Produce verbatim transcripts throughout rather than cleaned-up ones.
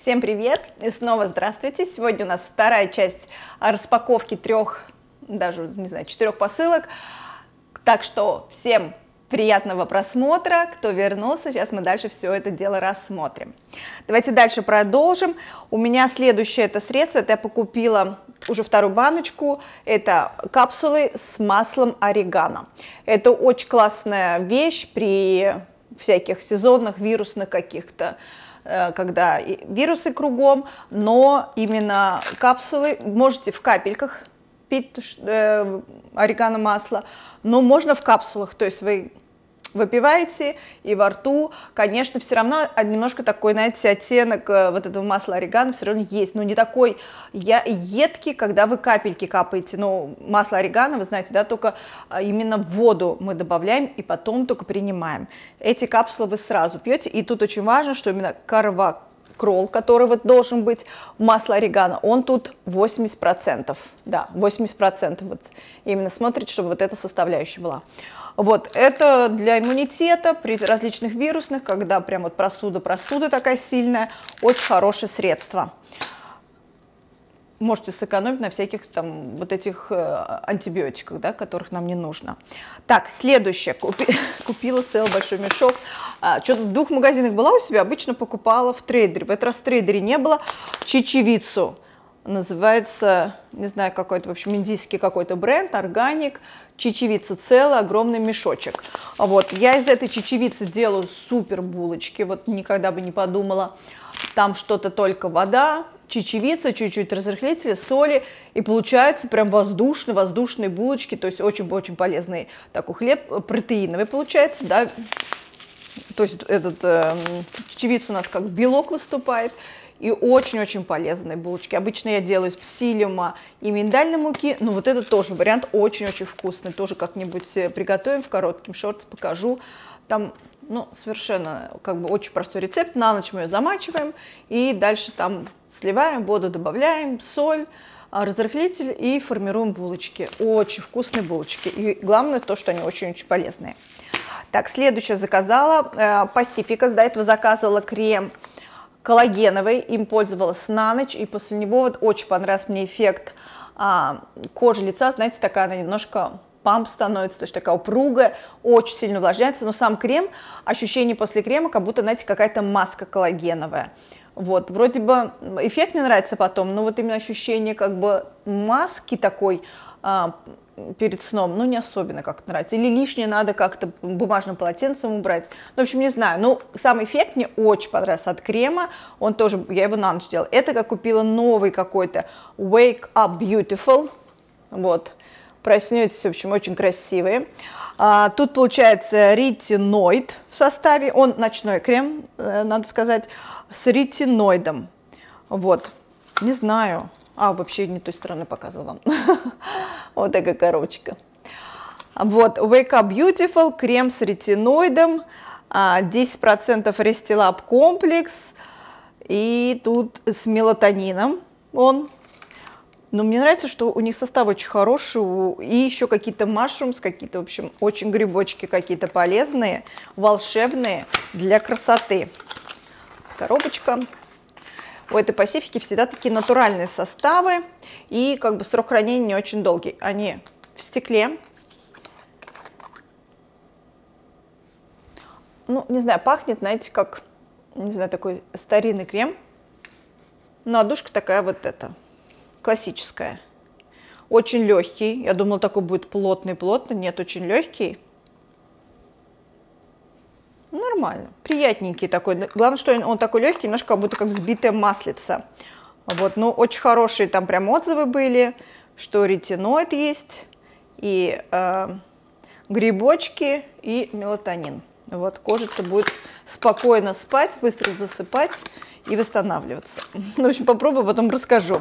Всем привет и снова здравствуйте. Сегодня у нас вторая часть распаковки трех, даже не знаю, четырех посылок. Так что всем приятного просмотра, кто вернулся, сейчас мы дальше все это дело рассмотрим. Давайте дальше продолжим. У меня следующее это средство, это я покупила уже вторую баночку, это капсулы с маслом орегано. Это очень классная вещь при всяких сезонных, вирусных каких-то, когда вирусы кругом, но именно капсулы, можете в капельках пить орегано масло, но можно в капсулах, то есть вы выпиваете и во рту, конечно, все равно немножко такой, знаете, оттенок вот этого масла орегано все равно есть, но не такой едкий, когда вы капельки капаете, но масло орегано, вы знаете, да, только именно в воду мы добавляем и потом только принимаем. Эти капсулы вы сразу пьете, и тут очень важно, что именно карвакрол, который вот должен быть в масле орегано, он тут восемьдесят процентов, да, восемьдесят процентов вот именно смотрите, чтобы вот эта составляющая была. Вот, это для иммунитета при различных вирусных, когда прям вот простуда-простуда такая сильная, очень хорошее средство. Можете сэкономить на всяких там вот этих антибиотиках, да, которых нам не нужно. Так, следующее. Купи, купила целый большой мешок. А, что-то в двух магазинах была у себя, обычно покупала в трейдере. В этот раз в трейдере не было. Чечевицу. Называется, не знаю, какой-то, в общем, индийский какой-то бренд, органик, чечевица целая, огромный мешочек. Вот, я из этой чечевицы делаю супер булочки, вот никогда бы не подумала. Там что-то только вода, чечевица, чуть-чуть разрыхлителя, соли, и получается прям воздушно, воздушные булочки, то есть очень-очень полезный такой хлеб, протеиновый получается, да. То есть этот, э, чечевица у нас как белок выступает. И очень-очень полезные булочки. Обычно я делаю из псилиума и миндальной муки, но вот это тоже вариант очень-очень вкусный. Тоже как-нибудь приготовим, в коротким шортс покажу. Там, ну, совершенно как бы очень простой рецепт. На ночь мы ее замачиваем и дальше там сливаем, воду добавляем, соль, разрыхлитель и формируем булочки. Очень вкусные булочки. И главное то, что они очень-очень полезные. Так, следующее заказала. Pacifica, до этого заказывала крем коллагеновый, им пользовалась на ночь, и после него вот очень понравился мне эффект а, кожи лица, знаете, такая она немножко памп становится, то есть такая упругая, очень сильно увлажняется, но сам крем, ощущение после крема, как будто, знаете, какая-то маска коллагеновая, вот, вроде бы эффект мне нравится потом, но вот именно ощущение как бы маски такой, а, перед сном, ну, не особенно как-то нравится. Или лишнее надо как-то бумажным полотенцем убрать. Ну, в общем, не знаю. Но сам эффект мне очень понравился от крема. Он тоже, я его на ночь делала. Это я купила новый какой-то Wake Up Beautiful. Вот. Проснетесь, в общем, очень красивые. А, тут, получается, ретиноид в составе. Он ночной крем, надо сказать, с ретиноидом. Вот. Не знаю. А, вообще не той стороны показывала вам. Вот такая коробочка. Вот, Wake Up Beautiful, крем с ретиноидом, десять процентов Restylab комплекс, и тут с мелатонином он. Но мне нравится, что у них состав очень хороший, и еще какие-то mushrooms, какие-то, в общем, очень грибочки какие-то полезные, волшебные для красоты. Коробочка. У этой Pacifica всегда такие натуральные составы, и как бы срок хранения не очень долгий. Они в стекле. Ну, не знаю, пахнет, знаете, как, не знаю, такой старинный крем. Но отдушка такая вот эта, классическая. Очень легкий. Я думала, такой будет плотный-плотный. Нет, очень легкий. Нормально, приятненький такой. Главное, что он, он такой легкий, немножко как будто как взбитое маслица. Вот, ну, очень хорошие там прям отзывы были, что ретиноид есть, и э, грибочки, и мелатонин. Вот, кожица будет спокойно спать, быстро засыпать и восстанавливаться. Ну, в общем, попробую, потом расскажу.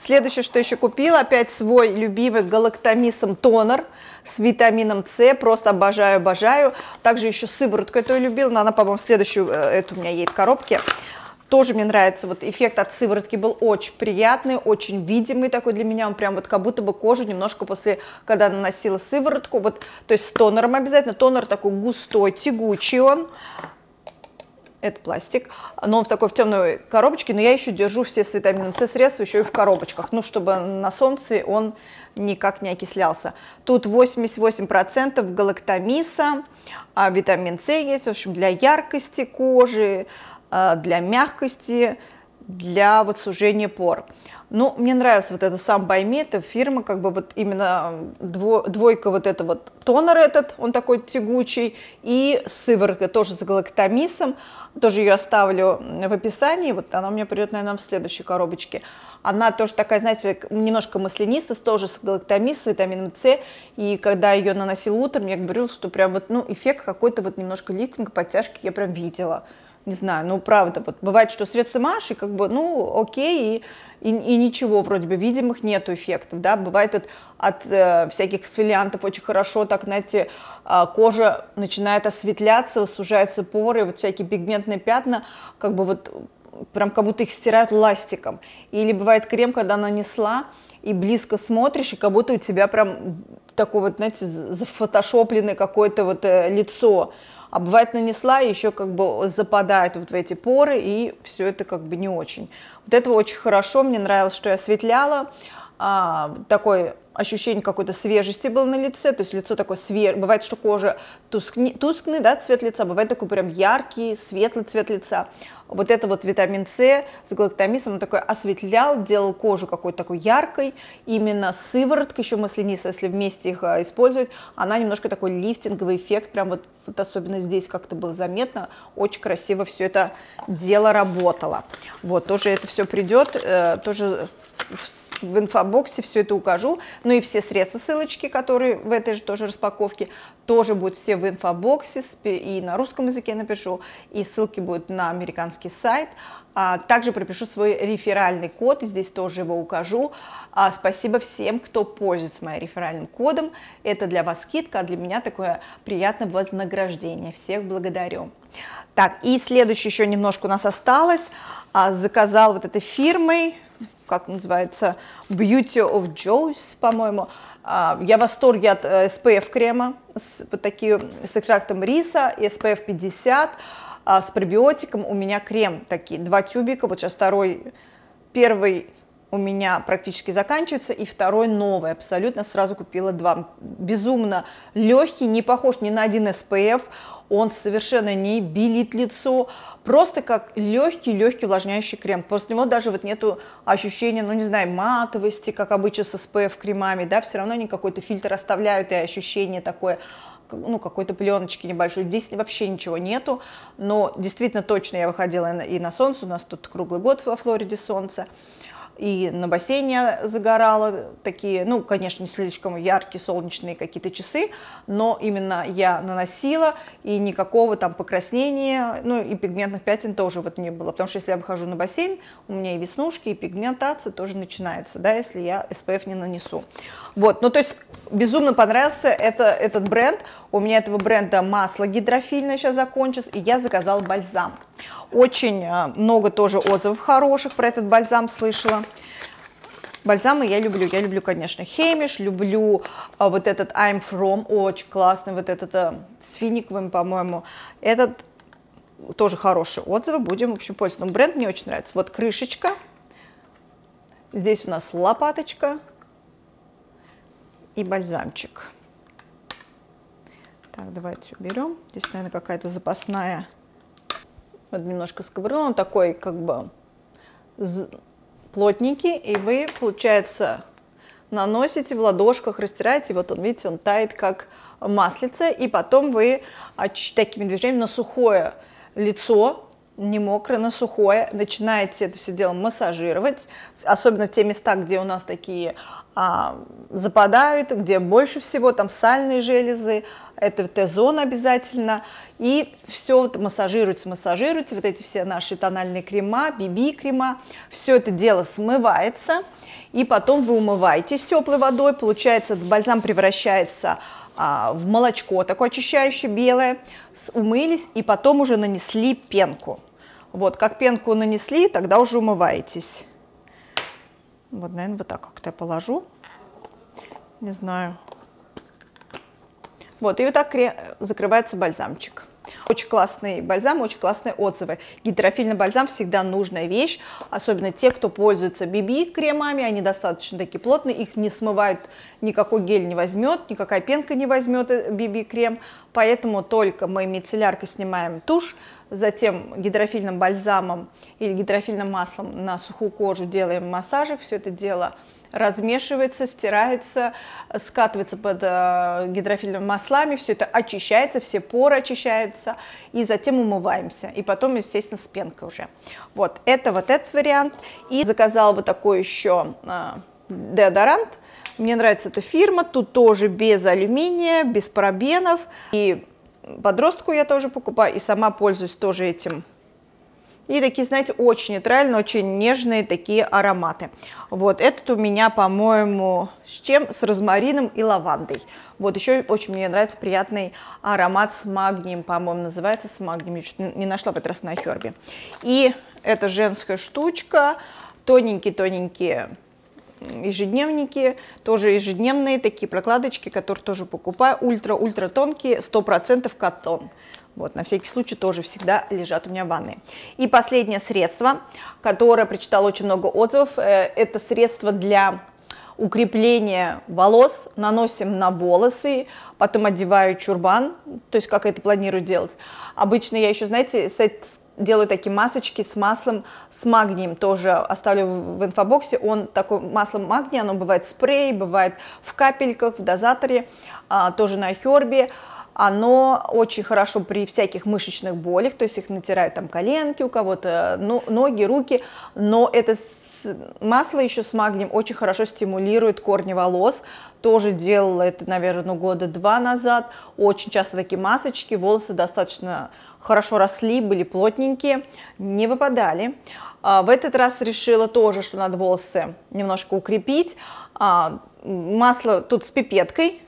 Следующее, что еще купила, опять свой любимый Galactomyces тонер с витамином С. Просто обожаю, обожаю. Также еще сыворотку эту я любила, но она, по-моему, следующую, эту у меня едет в коробке. Тоже мне нравится, вот эффект от сыворотки был очень приятный, очень видимый такой для меня, он прям вот как будто бы кожу немножко после, когда наносила сыворотку, вот, то есть с тонером обязательно, тонер такой густой, тягучий он, Это пластик, но он в такой в темной коробочке, но я еще держу все с витамином С средства еще и в коробочках, ну, чтобы на солнце он никак не окислялся. Тут восемьдесят восемь процентов галактомиса, а витамин С есть, в общем, для яркости кожи, для мягкости, для вот сужения пор. Ну, мне нравится вот это Some By Mi, это фирма, как бы вот именно дво, двойка вот это вот тонер этот, он такой тягучий, и сыворотка тоже с галактомисом, тоже ее оставлю в описании, вот она у меня придет, наверное, в следующей коробочке. Она тоже такая, знаете, немножко маслянистая, тоже с галактомисом, с витамином С, и когда ее наносила утром, я говорила, что прям вот, ну, эффект какой-то вот немножко лифтинга, подтяжки я прям видела. Не знаю, ну правда, вот бывает, что средства Маши, как бы, ну окей, и, и, и ничего, вроде бы, видимых нету эффектов, да, бывает от, от э, всяких эксфолиантов очень хорошо, так, знаете, э, кожа начинает осветляться, сужаются поры, вот всякие пигментные пятна, как бы вот, прям как будто их стирают ластиком, или бывает крем, когда нанесла, и близко смотришь, и как будто у тебя прям такое вот, знаете, зафотошопленное какое-то вот лицо, а бывает нанесла, и еще как бы западает вот в эти поры, и все это как бы не очень. Вот этого очень хорошо, мне нравилось, что я осветляла, а, такое ощущение какой-то свежести было на лице, то есть лицо такое свежее, бывает, что кожа тускни, тускный, да, цвет лица, бывает такой прям яркий, светлый цвет лица. Вот это вот витамин С с галактомисом, он такой осветлял, делал кожу какой-то такой яркой, именно сыворотка, еще маслянистая, если вместе их использовать, она немножко такой лифтинговый эффект, прям вот, вот особенно здесь как-то было заметно, очень красиво все это дело работало. Вот, тоже это все придет, э, тоже в, в инфобоксе все это укажу, ну и все средства, ссылочки, которые в этой же тоже распаковке, тоже будут все в инфобоксе, и на русском языке я напишу, и ссылки будут на американском сайт, а также пропишу свой реферальный код, и здесь тоже его укажу. А спасибо всем, кто пользуется моим реферальным кодом, это для вас скидка, а для меня такое приятное вознаграждение, всех благодарю. Так, и следующее еще немножко у нас осталось, а, заказал вот этой фирмой, как называется, Beauty of Joseon, по-моему. Я в восторге от эс пэ эф крема, с, вот такие, с экстрактом риса, эс пэ эф пятьдесят, А с пробиотиком. У меня крем, такие два тюбика, вот сейчас второй, первый у меня практически заканчивается, и второй новый, абсолютно сразу купила два, безумно легкий, не похож ни на один эс пэ эф, он совершенно не белит лицо, просто как легкий-легкий увлажняющий крем, после него даже вот нету ощущения, ну не знаю, матовости, как обычно с эс пэ эф кремами, да, все равно они какой-то фильтр оставляют, и ощущение такое, ну, какой-то пленочки небольшой, здесь вообще ничего нету, но действительно точно я выходила и на солнце, у нас тут круглый год во Флориде солнце, и на бассейне загорала, такие, ну, конечно, не слишком яркие солнечные какие-то часы, но именно я наносила, и никакого там покраснения, ну, и пигментных пятен тоже вот не было, потому что если я выхожу на бассейн, у меня и веснушки, и пигментация тоже начинается, да, если я эс пэ эф не нанесу. Вот, ну, то есть, безумно понравился это, этот бренд, у меня этого бренда масло гидрофильное сейчас закончилось, и я заказала бальзам. Очень много тоже отзывов хороших про этот бальзам слышала. Бальзамы я люблю, я люблю, конечно, Hemish, люблю а, вот этот I'm From, очень классный, вот этот а, с финиковым, по-моему, этот тоже хороший отзыв, будем, в общем, пользоваться. Но бренд мне очень нравится. Вот крышечка, здесь у нас лопаточка и бальзамчик. Так, давайте уберем, здесь, наверное, какая-то запасная. Вот немножко сковырнула, он такой как бы плотненький, и вы, получается, наносите в ладошках, растираете, вот он, видите, он тает как маслице, и потом вы такими движениями на сухое лицо, не мокрое, на сухое, начинаете это все дело массажировать, особенно в те места, где у нас такие а, западают, где больше всего, там сальные железы, это Т-зона обязательно. И все это массажируется, массажируется, вот эти все наши тональные крема, би би-крема, все это дело смывается, и потом вы умываетесь теплой водой, получается, бальзам превращается а, в молочко, такое очищающее белое, умылись, и потом уже нанесли пенку. Вот, как пенку нанесли, тогда уже умываетесь. Вот, наверное, вот так как-то я положу, не знаю. Вот, и вот так закрывается бальзамчик. Очень классные бальзамы, очень классные отзывы. Гидрофильный бальзам всегда нужная вещь, особенно те, кто пользуется би би-кремами, они достаточно такие плотные, их не смывают, никакой гель не возьмет, никакая пенка не возьмет би би-крем, поэтому только мы мицелляркой снимаем тушь, затем гидрофильным бальзамом или гидрофильным маслом на сухую кожу делаем массажик, все это дело размешивается, стирается, скатывается под э, гидрофильными маслами, все это очищается, все поры очищаются, и затем умываемся, и потом, естественно, с пенкой уже. Вот, это вот этот вариант. И заказала вот такой еще э, деодорант, мне нравится эта фирма, тут тоже без алюминия, без парабенов, и подростку я тоже покупаю, и сама пользуюсь тоже этим. И такие, знаете, очень нейтральные, очень нежные такие ароматы. Вот этот у меня, по-моему, с чем? С розмарином и лавандой. Вот еще очень мне нравится приятный аромат с магнием, по-моему, называется с магнием. Я что-то не нашла в этот раз на айхерб. И это женская штучка, тоненькие-тоненькие ежедневники, тоже ежедневные такие прокладочки, которые тоже покупаю. Ультра-ультра тонкие, сто процентов катон. Вот, на всякий случай тоже всегда лежат у меня в ванной. И последнее средство, которое прочитала очень много отзывов, это средство для укрепления волос. Наносим на волосы, потом одеваю чурбан, то есть как это планирую делать. Обычно я еще, знаете, с делаю такие масочки с маслом, с магнием, тоже оставлю в инфобоксе, он такой, масло магния, оно бывает спрей, бывает в капельках, в дозаторе, а, тоже на айхербе. Оно очень хорошо при всяких мышечных болях, то есть их натирают там коленки у кого-то, ноги, руки, но это масло еще с магнием очень хорошо стимулирует корни волос, тоже делала это, наверное, года два назад, очень часто такие масочки, волосы достаточно хорошо росли, были плотненькие, не выпадали. В этот раз решила тоже, что надо волосы немножко укрепить, масло тут с пипеткой,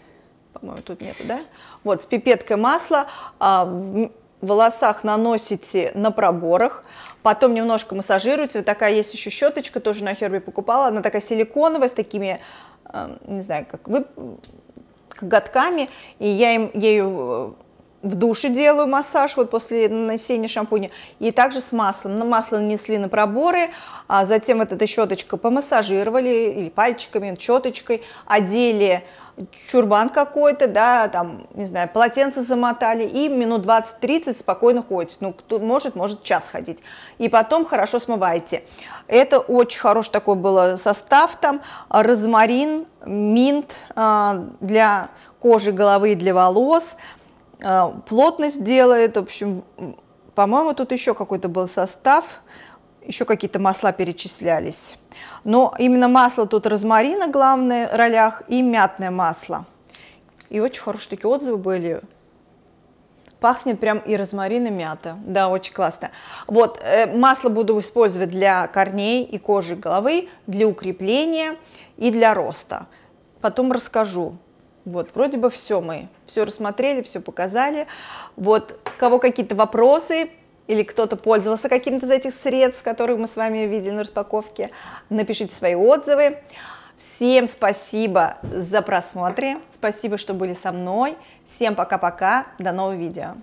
по-моему, тут нету, да? Вот, с пипеткой масла а, в волосах наносите на проборах, потом немножко массажируете. Вот такая есть еще щеточка, тоже на айхерб покупала, она такая силиконовая, с такими, а, не знаю, как вы, коготками, и я им, ею в душе делаю массаж, вот после нанесения шампуня, и также с маслом. Масло нанесли на проборы, а затем вот эта щеточка помассажировали, или пальчиками, щеточкой, одели чурбан какой-то, да, там, не знаю, полотенце замотали, и минут двадцать-тридцать спокойно ходите, ну, кто может, может час ходить, и потом хорошо смываете. Это очень хороший такой был состав, там, розмарин, минт э, для кожи, головы и для волос, э, плотность делает, в общем, по-моему, тут еще какой-то был состав, еще какие-то масла перечислялись. Но именно масло тут розмарина в главных ролях и мятное масло. И очень хорошие такие отзывы были. Пахнет прям и розмарин, и мята. Да, очень классно. Вот, масло буду использовать для корней и кожи головы, для укрепления и для роста. Потом расскажу. Вот, вроде бы все мы, все рассмотрели, все показали. Вот, у кого какие-то вопросы, или кто-то пользовался каким-то из этих средств, которые мы с вами видели на распаковке, напишите свои отзывы. Всем спасибо за просмотр, спасибо, что были со мной. Всем пока-пока, до новых видео.